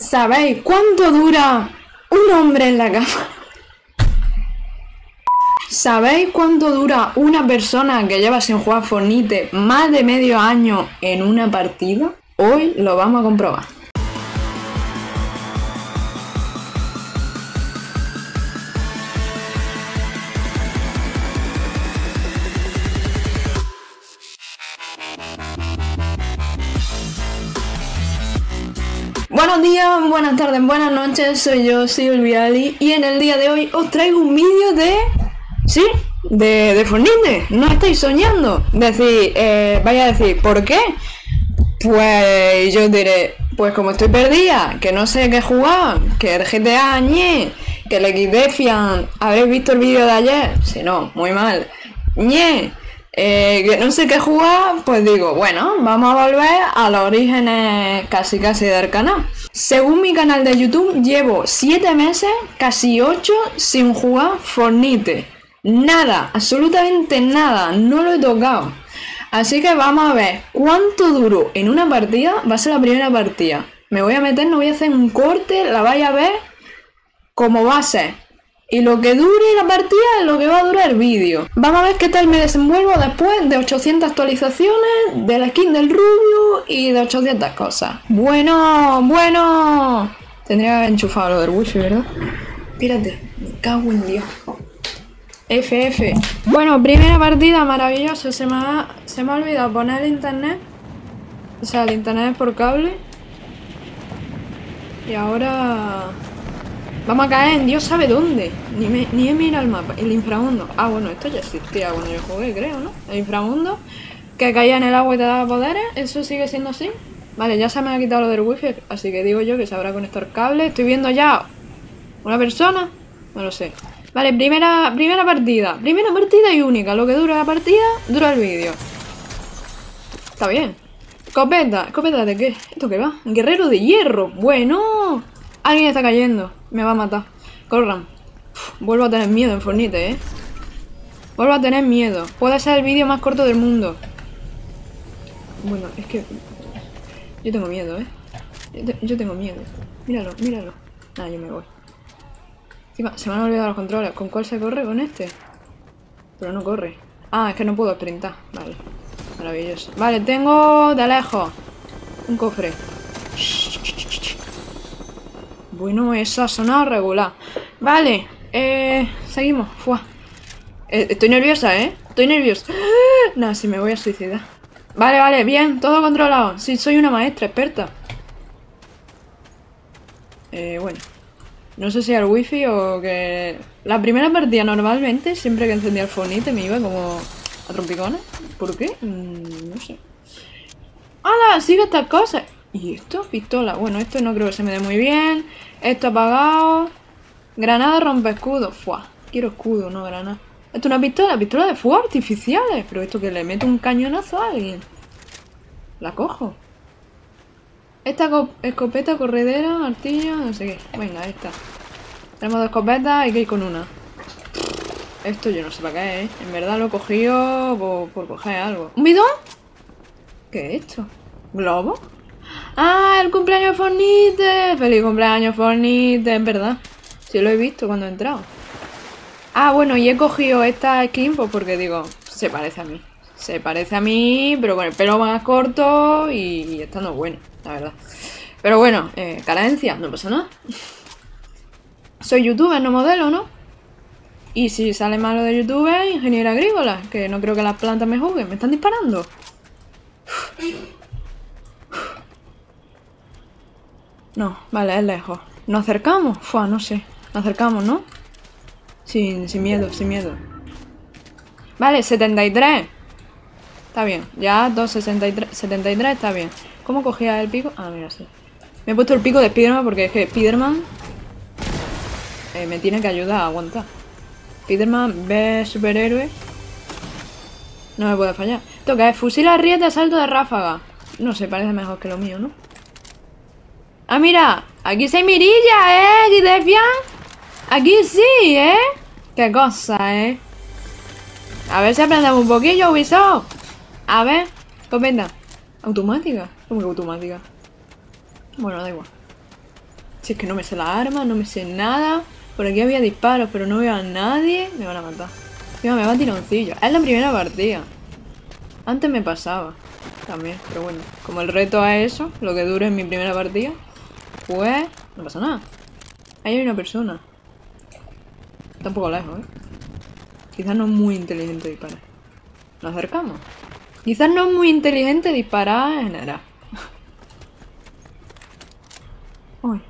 ¿Sabéis cuánto dura un hombre en la cama? ¿Sabéis cuánto dura una persona que lleva sin jugar Fortnite más de medio año en una partida? Hoy lo vamos a comprobar. Buenos días, buenas tardes, buenas noches, soy yo, Silviali, y en el día de hoy os traigo un vídeo de... ¿sí? De Fortnite. No estáis soñando. Decir, vaya a decir, ¿por qué? Pues yo diré, pues como estoy perdida, que no sé qué jugar, que el GTA, ñe, que el XDefiant, habréis visto el vídeo de ayer, si no, muy mal, ñe, que no sé qué jugar, pues digo, bueno, vamos a volver a los orígenes casi casi del canal. Según mi canal de YouTube, llevo 7 meses, casi 8, sin jugar Fortnite. Nada, absolutamente nada, no lo he tocado. Así que vamos a ver cuánto duró en una partida. Va a ser la primera partida. Me voy a meter, no voy a hacer un corte, la vais a ver como va a ser. Y lo que dure la partida es lo que va a durar el vídeo. Vamos a ver qué tal me desenvuelvo después de 800 actualizaciones, de la skin del rubio y de 800 cosas. Bueno. Tendría que haber enchufado lo del wifi, ¿verdad? Espérate, me cago en Dios. FF. Bueno, primera partida maravillosa. Se me ha olvidado poner el internet. O sea, el internet es por cable. Y ahora... vamos a caer en Dios sabe dónde. Ni he mirado el mapa. El inframundo. Ah, bueno, esto ya existía cuando yo jugué, creo, ¿no? El inframundo. Que caía en el agua y te daba poderes. Eso sigue siendo así. Vale, ya se me ha quitado lo del wifi. Así que digo yo que se habrá conectado el cable. Estoy viendo ya una persona. No lo sé. Vale, primera partida. Primera partida y única. Lo que dura la partida, dura el vídeo. Está bien. Escopeta. ¿Escopeta de qué? ¿Esto qué va? Guerrero de hierro. Bueno. Alguien está cayendo. Me va a matar. Corran. Uf, vuelvo a tener miedo en Fortnite, ¿eh? Vuelvo a tener miedo. Puede ser el vídeo más corto del mundo. Bueno, es que... yo tengo miedo, ¿eh? Yo tengo miedo. Míralo. Nada, yo me voy. Se me han olvidado los controles. ¿Con cuál se corre? ¿Con este? Pero no corre. Ah, es que no puedo sprintar. Vale. Maravilloso. Vale, tengo de lejos un cofre. Bueno, eso ha sonado regular. Vale. Seguimos. Fua. Estoy nerviosa, ¿eh? Estoy nerviosa. Nada, si me voy a suicidar. Vale. Bien. Todo controlado. Sí, soy una maestra experta. Bueno. No sé si al wifi o que... la primera partida normalmente, siempre que encendía el Fortnite me iba como a trompicones. ¿Por qué? No sé. ¡Hala! Sigue estas cosas. ¿Y esto? Pistola. Bueno, esto no creo que se me dé muy bien. Esto apagado. Granada rompe escudo. Fuah. Quiero escudo, no granada. Esto es una pistola. Pistola de fuego artificiales. Pero esto que le meto un cañonazo a alguien. La cojo. Esta escopeta, corredera, artilla, no sé qué. Venga, esta. Tenemos 2 escopetas, hay que ir con una. Esto yo no sé para qué, ¿eh? En verdad lo he cogido por coger algo. ¿Un bidón? ¿Qué es esto? ¿Globo? ¡Ah, el cumpleaños Fortnite! ¡Feliz cumpleaños Fortnite! Es verdad. Sí lo he visto cuando he entrado. Ah, bueno, y he cogido esta skin pues porque digo, se parece a mí. Se parece a mí, pero con el pelo más corto y estando bueno, la verdad. Pero bueno, carencia, no pasa nada. Soy youtuber, no modelo, ¿no? Y si sale malo de youtuber, ingeniera agrícola, que no creo que las plantas me juzguen. ¿Me están disparando? No, vale, es lejos. ¿Nos acercamos? Fua, no sé. Nos acercamos, ¿no? Sin miedo, sin miedo. Vale, 73. Está bien, ya 2.73, 73 está bien. ¿Cómo cogía el pico? Ah, mira, sí. Me he puesto el pico de Spiderman porque es que Spiderman me tiene que ayudar a aguantar. Spiderman ve superhéroe. No me puede fallar. Toca, fusil arriete, asalto de ráfaga. No sé, parece mejor que lo mío, ¿no? Ah, mira, aquí se mirilla, ¿eh? Aquí te fian. Aquí sí, ¿eh? Qué cosa, ¿eh? A ver si aprendemos un poquillo, Ubisoft. A ver, comenta. ¿Automática? ¿Cómo que automática? Bueno, da igual. Si es que no me sé las armas, no me sé nada. Por aquí había disparos, pero no veo a nadie. Me van a matar. Mira, me va a tironcillo. Es la primera partida. Antes me pasaba también, pero bueno. Como el reto es eso, lo que dure en mi primera partida, pues no pasa nada. Ahí hay una persona. Está un poco lejos, ¿eh? Quizás no es muy inteligente disparar. Nos acercamos. Quizás no es muy inteligente disparar en general. Uy.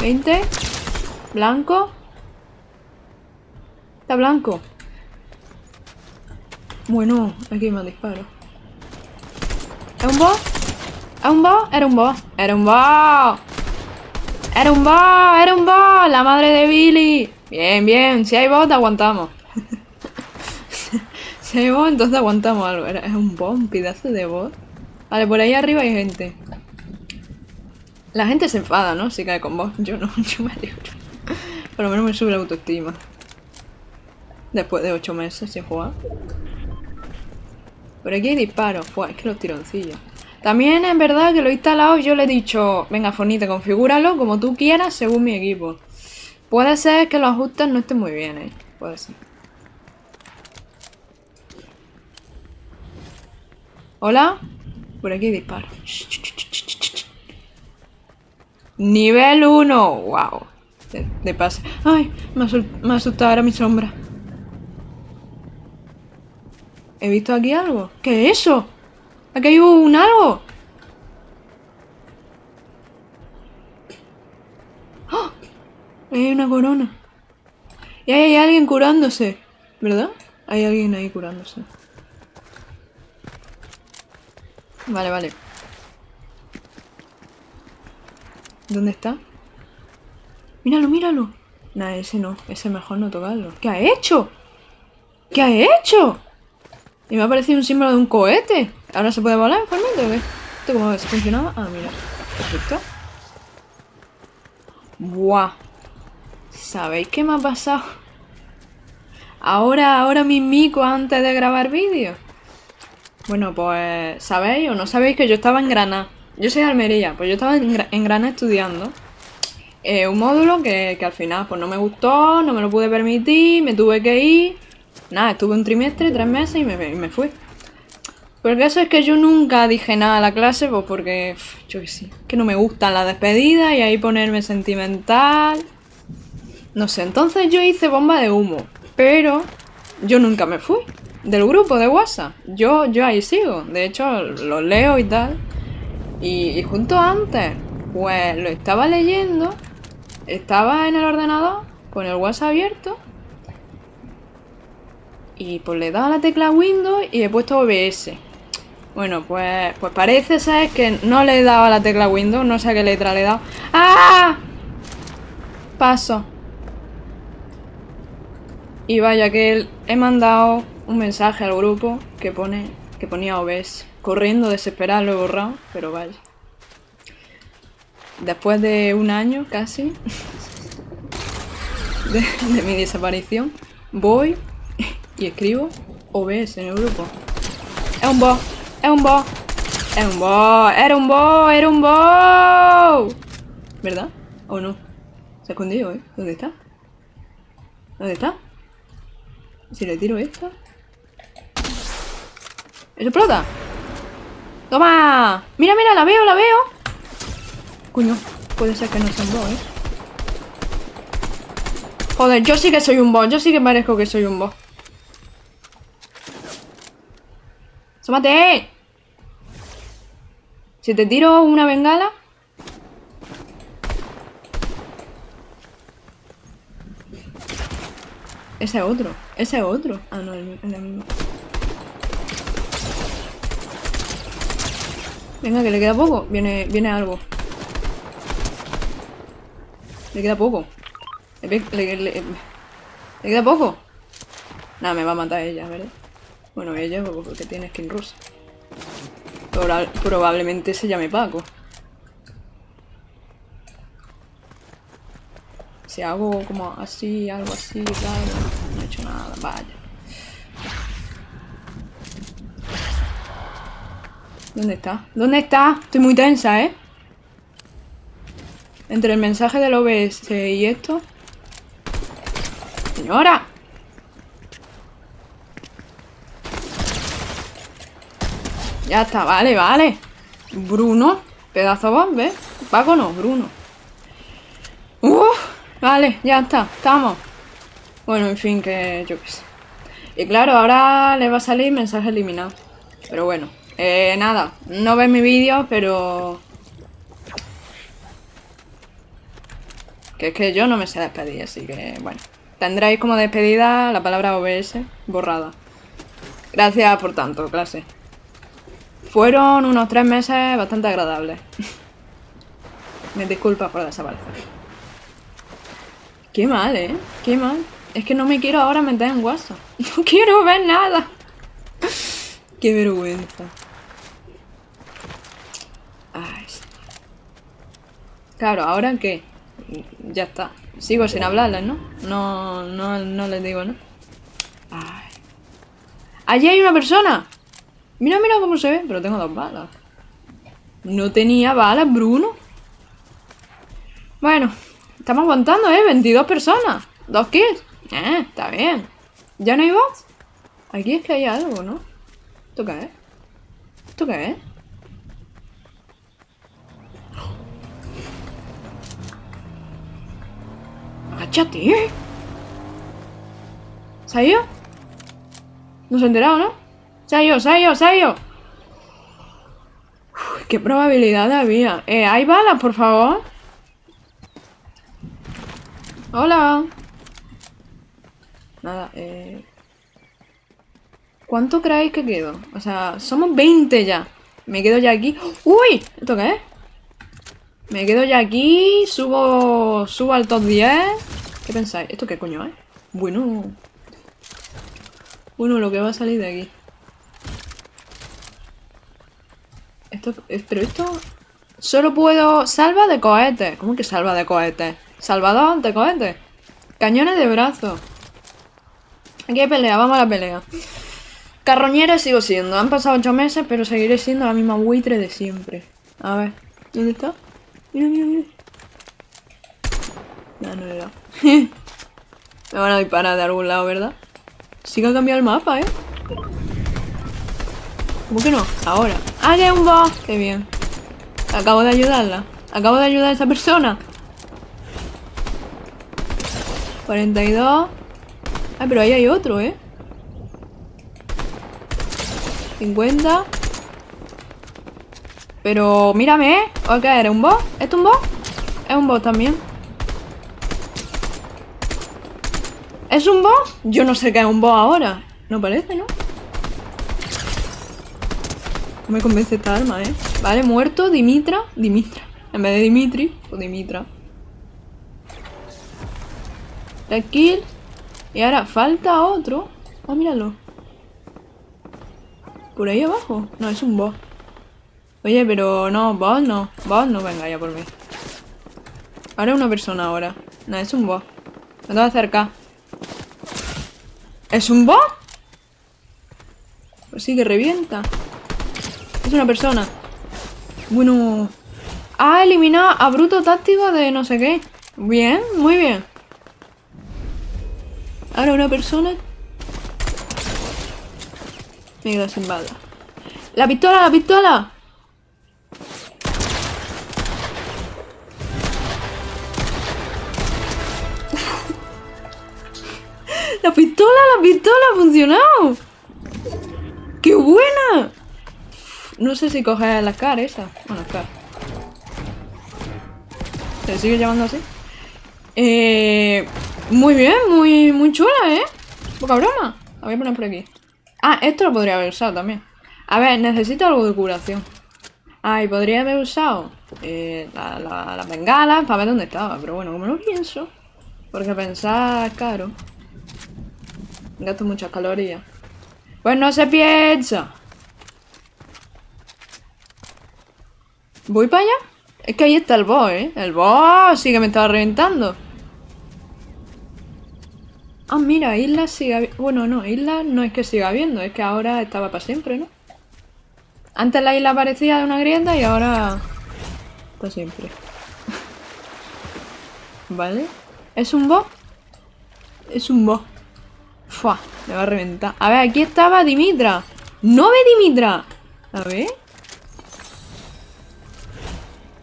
20. Blanco. Está blanco. Bueno, aquí me disparo. ¿Es un bot? ¿Es un bot? Era un bot. Era un bot. Era un bot. Era un bot. La madre de Billy. Bien, bien. Si hay bot, aguantamos. Si hay bot, entonces aguantamos algo. Es un bot, un pedazo de bot. Vale, por ahí arriba hay gente. La gente se enfada, ¿no? Si cae con vos. Yo no, yo me alegro. Por lo menos me sube la autoestima. Después de 8 meses sin jugar. Por aquí hay disparos. Fua, es que los tironcillos. También es verdad que lo he instalado. Yo le he dicho, venga, Fortnite, configúralo como tú quieras según mi equipo. Puede ser que los ajustes no estén muy bien, ¿eh? Puede ser. ¿Hola? Por aquí hay disparos. Nivel 1, wow. De pase. Ay, me ha asustado ahora mi sombra. ¿He visto aquí algo? ¿Qué es eso? ¿Aquí hay un algo? ¡Oh! Ahí hay una corona. Y ahí hay alguien curándose, ¿verdad? Hay alguien ahí curándose. Vale, vale. ¿Dónde está? ¡Míralo, míralo! Nah, ese no. Ese mejor no tocarlo. ¿Qué ha hecho? ¿Qué ha hecho? Y me ha aparecido un símbolo de un cohete. ¿Ahora se puede volar, Fortnite, o qué? ¿Esto cómo es? ¿Funcionaba? Ah, mira. Perfecto. ¡Buah! ¿Sabéis qué me ha pasado? Ahora mismico antes de grabar vídeo. Bueno, pues... ¿Sabéis o no sabéis que yo estaba en Granada? Yo soy de Almería, pues yo estaba en Granada estudiando un módulo que al final pues no me gustó, no me lo pude permitir, me tuve que ir. Nada, estuve un trimestre, 3 meses y me fui. Pero el caso es que yo nunca dije nada a la clase, pues porque, yo qué sé, que no me gustan las despedidas y ahí ponerme sentimental. No sé, entonces yo hice bomba de humo, pero yo nunca me fui del grupo de WhatsApp. Yo ahí sigo, de hecho lo leo y tal. Y junto antes, pues lo estaba leyendo, estaba en el ordenador con el WhatsApp abierto y pues le he dado a la tecla Windows y he puesto OBS. Bueno, pues parece, ¿sabes? Que no le he dado a la tecla Windows, no sé a qué letra le he dado. ¡Ah! Paso. Y vaya que he mandado un mensaje al grupo que ponía OBS. Corriendo, desesperado, lo he borrado, pero vaya. Después de un año casi de mi desaparición, voy y escribo OBS en el grupo. ¡Es un bot! ¡Es un bot! ¡Es un bot! ¡Era un bot! ¡Era un bot! ¿Verdad? ¿O no? Se ha escondido, ¿eh? ¿Dónde está? ¿Dónde está? Si le tiro esta... ¡Eso explota! ¡Toma! ¡Mira, mira! ¡La veo, la veo! Coño, puede ser que no sea un bot, ¿eh? Joder, yo sí que soy un bot. Yo sí que parezco que soy un bot. ¡Sómate! Si te tiro una bengala... Ese es otro. Ese es otro. Ah, no, es la misma. Venga, que le queda poco. Viene algo. Le queda poco. Le queda poco. Nada, me va a matar ella, ¿verdad? Bueno, ella porque tiene skin rusa. Probablemente se llame Paco. Si hago como así, algo así, claro. No he hecho nada, vaya. ¿Dónde está? ¿Dónde está? Estoy muy tensa, ¿eh? Entre el mensaje del OBS y esto. ¡Señora! Ya está, vale, vale. Bruno, pedazo bomb, ¿ves? Paco no, Bruno. Vale, ya está, estamos. Bueno, en fin, que yo qué sé. Y claro, ahora le va a salir mensaje eliminado. Pero bueno, nada, no ves mi vídeo, pero... Que es que yo no me sé despedir, así que bueno. Tendréis como despedida la palabra OBS borrada. Gracias por tanto, clase. Fueron unos 3 meses bastante agradables. Me disculpas por desaparecer. Qué mal, ¿eh? Qué mal. Es que no me quiero ahora meter en WhatsApp. No quiero ver nada. Qué vergüenza. Ay. Claro, ¿ahora qué? Ya está. Sigo sin hablarles, ¿no? No les digo, ¿no? Ay. ¡Allí hay una persona! Mira, mira cómo se ve. Pero tengo 2 balas. No tenía balas, Bruno. Bueno. Estamos aguantando, 22 personas. 2 kills. Está bien. ¿Ya no hay bots? Aquí es que hay algo, ¿no? ¿Esto qué es? ¿Esto qué es? ¡Agáchate! ¿Se ha ido? No se ha enterado, ¿no? ¡Se ha ido! Uf, qué probabilidad había. ¿Hay balas, por favor? Hola. Nada, ¿cuánto creéis que quedo? O sea, somos 20 ya. Me quedo ya aquí. ¡Uy! ¿Esto qué es? Me quedo ya aquí. Subo al top 10. ¿Qué pensáis? ¿Esto qué coño es? Bueno. Bueno, lo que va a salir de aquí. Esto... Pero esto... Solo puedo... Salva de cohetes. ¿Cómo que salva de cohetes? Salvador, te cohete. Cañones de brazo. Aquí hay pelea, vamos a la pelea. Carroñera sigo siendo. Han pasado 8 meses, pero seguiré siendo la misma buitre de siempre. A ver, ¿dónde está? Mira, mira, mira. No, no le he dado. Me van a disparar de algún lado, ¿verdad? Sí que ha cambiado el mapa, ¿eh? ¿Cómo que no? Ahora. ¡Ah, que es un boss! ¡Qué bien! Acabo de ayudarla. Acabo de ayudar a esa persona. 42. Ah, pero ahí hay otro, ¿eh? 50. Pero mírame, ¿eh? Ok, ¿eres un bot? ¿Esto es un bot? Es un bot también. ¿Es un bot? Yo no sé qué es un bot ahora. No parece, ¿no? No me convence esta arma, ¿eh? Vale, muerto, Dimitra. Dimitra. En vez de Dimitri, o Dimitra. 3 kills. Y ahora falta otro. Ah, míralo. ¿Por ahí abajo? No, es un boss. Oye, pero no, boss no. Boss no, venga ya por mí. Ahora una persona ahora. No, es un boss. Me tengo que acercar. ¿Es un boss? Pues sí que revienta. Es una persona. Bueno. Ah, eliminado a Bruto Táctico de no sé qué. Bien, muy bien. Ahora una persona. Me quedo sin bala. ¡La pistola, la pistola! La pistola ha funcionado. ¡Qué buena! No sé si coge la cara esa. Bueno, la cara. ¿Se sigue llamando así? Muy bien, muy chula, ¿eh? Poca broma. La voy a poner por aquí. Ah, esto lo podría haber usado también. A ver, necesito algo de curación. Ah, y podría haber usado las bengalas para ver dónde estaba. Pero bueno, como no pienso. Porque pensar es caro. Gasto muchas calorías. Pues no se piensa. ¿Voy para allá? Es que ahí está el boss, ¿eh? El boss sí que me estaba reventando. Ah, mira, Isla sigue... Bueno, no, Isla no es que siga habiendo, es que ahora estaba para siempre, ¿no? Antes la isla parecía de una grieta y ahora... Está siempre. Vale. ¿Es un boss? Es un boss. Fua, me va a reventar. A ver, aquí estaba Dimitra. ¡No ve Dimitra! A ver...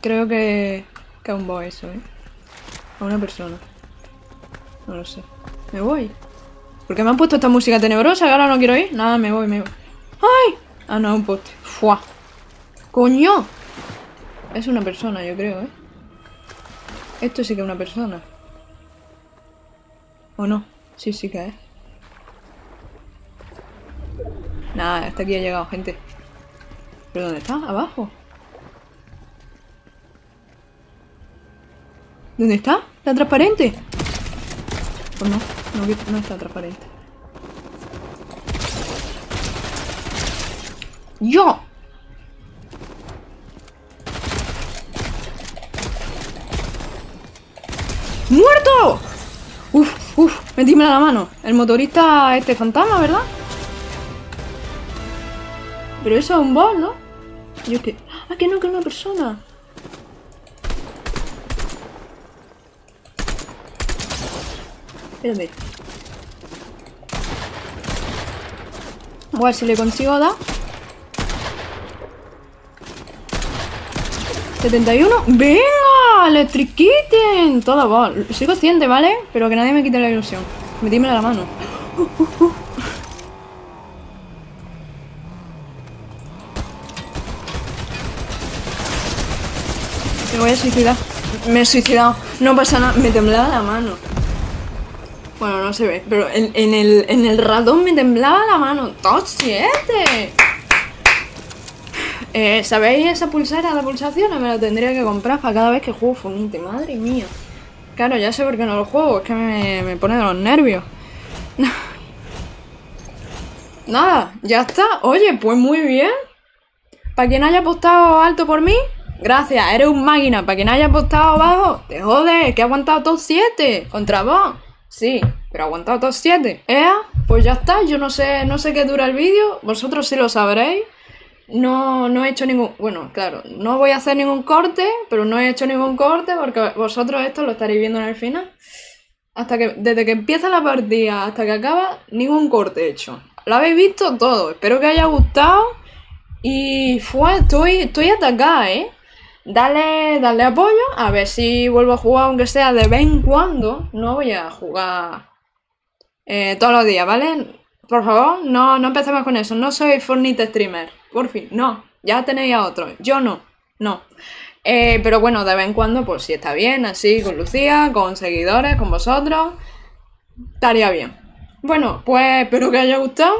Creo que es un boss eso, ¿eh? A una persona. No lo sé. ¿Me voy? ¿Por qué me han puesto esta música tenebrosa? Que ahora no quiero ir. Nada, me voy, me voy. ¡Ay! Ah, no, un poste. ¡Fua! ¡Coño! Es una persona, yo creo, ¿eh? Esto sí que es una persona. ¿O no? Sí, sí que es. Nada, hasta aquí ha llegado, gente. ¿Pero dónde está? ¿Abajo? ¿Dónde está? ¿Está transparente? Pues no, no está transparente. ¡Yo! ¡Muerto! ¡Uf! ¡Uf! Metímela la mano. El motorista este fantasma, ¿verdad? Pero eso es un boss, ¿no? Yo es que... ¡Ah, que no, que es una persona! Espérame. Bueno, si le consigo dar... 71. ¡Venga! ¡Le triquiten! Todo va. Soy consciente, ¿vale? Pero que nadie me quite la ilusión. Metímela a la mano. Me voy a suicidar. Me he suicidado. No pasa nada. Me temblaba la mano. Bueno, no se ve. Pero en el ratón me temblaba la mano. ¡Top 7! ¿Sabéis esa pulsera de pulsaciones? Me la tendría que comprar para cada vez que juego Fortnite, madre mía. Claro, ya sé por qué no lo juego, es que me pone de los nervios. Nada, ya está. Oye, pues muy bien. Para quien haya apostado alto por mí, gracias, eres un máquina. Para quien haya apostado bajo, te jodes, que he aguantado top 7 contra vos. Sí, pero he aguantado top 7. Pues ya está, yo no sé qué dura el vídeo, vosotros sí lo sabréis. No he hecho ningún... Bueno, claro, no voy a hacer ningún corte, pero no he hecho ningún corte porque vosotros esto lo estaréis viendo en el final. Hasta que... Desde que empieza la partida hasta que acaba, ningún corte he hecho. Lo habéis visto todo, espero que haya gustado. Y fue, estoy atacada, ¿eh? Dale apoyo, a ver si vuelvo a jugar aunque sea de vez en cuando. No voy a jugar todos los días, ¿vale? Por favor, no empecemos con eso, no soy Fortnite streamer. Por fin, no, ya tenéis a otro, yo no. Pero bueno, de vez en cuando, pues si está bien, así, con Lucía, con seguidores, con vosotros, estaría bien. Bueno, pues espero que os haya gustado.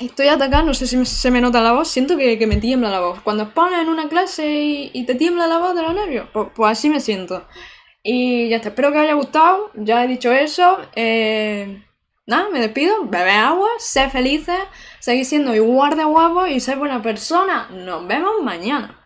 Estoy atacada, no sé si se me nota la voz, siento que me tiembla la voz. Cuando expones en una clase y te tiembla la voz de los nervios, pues así me siento. Y ya está, espero que os haya gustado, ya he dicho eso. Nada, me despido, bebe agua, sé felices, seguid siendo igual de guapos y sé buena persona. Nos vemos mañana.